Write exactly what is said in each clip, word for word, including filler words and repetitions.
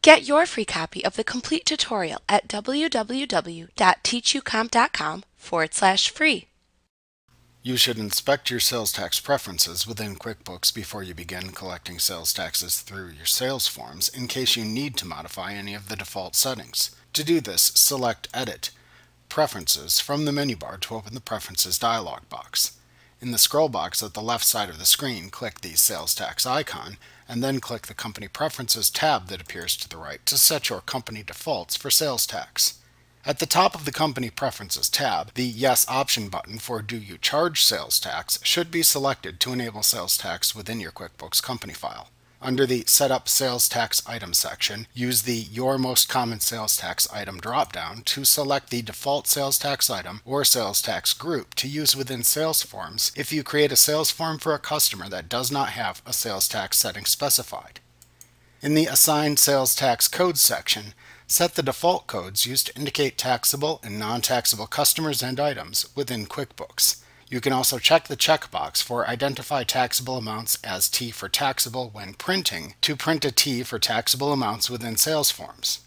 Get your free copy of the complete tutorial at w w w dot teach u comp dot com forward slash free. You should inspect your sales tax preferences within QuickBooks before you begin collecting sales taxes through your sales forms in case you need to modify any of the default settings. To do this, select Edit, Preferences from the menu bar to open the Preferences dialog box. In the scroll box at the left side of the screen, click the Sales Tax icon, and then click the Company Preferences tab that appears to the right to set your company defaults for sales tax. At the top of the Company Preferences tab, the Yes option button for Do You Charge Sales Tax should be selected to enable sales tax within your QuickBooks company file. Under the Set Up Sales Tax Item section, use the Your Most Common Sales Tax Item dropdown to select the default sales tax item or sales tax group to use within sales forms if you create a sales form for a customer that does not have a sales tax setting specified. In the Assign Sales Tax Codes section, set the default codes used to indicate taxable and non-taxable customers and items within QuickBooks. You can also check the checkbox for Identify Taxable Amounts as T for Taxable when printing to print a T for taxable amounts within sales forms.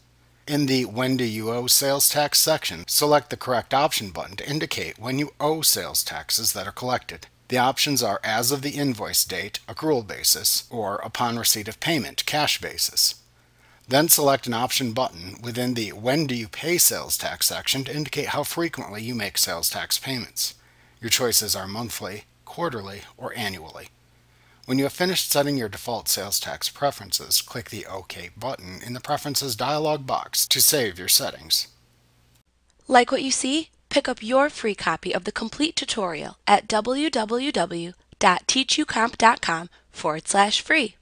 In the When Do You Owe Sales Tax section, select the correct option button to indicate when you owe sales taxes that are collected. The options are As of the Invoice Date, Accrual Basis, or Upon Receipt of Payment, Cash Basis. Then select an option button within the When Do You Pay Sales Tax section to indicate how frequently you make sales tax payments. Your choices are monthly, quarterly, or annually. When you have finished setting your default sales tax preferences, click the OK button in the Preferences dialog box to save your settings. Like what you see? Pick up your free copy of the complete tutorial at w w w dot teach u comp dot com forward slash free.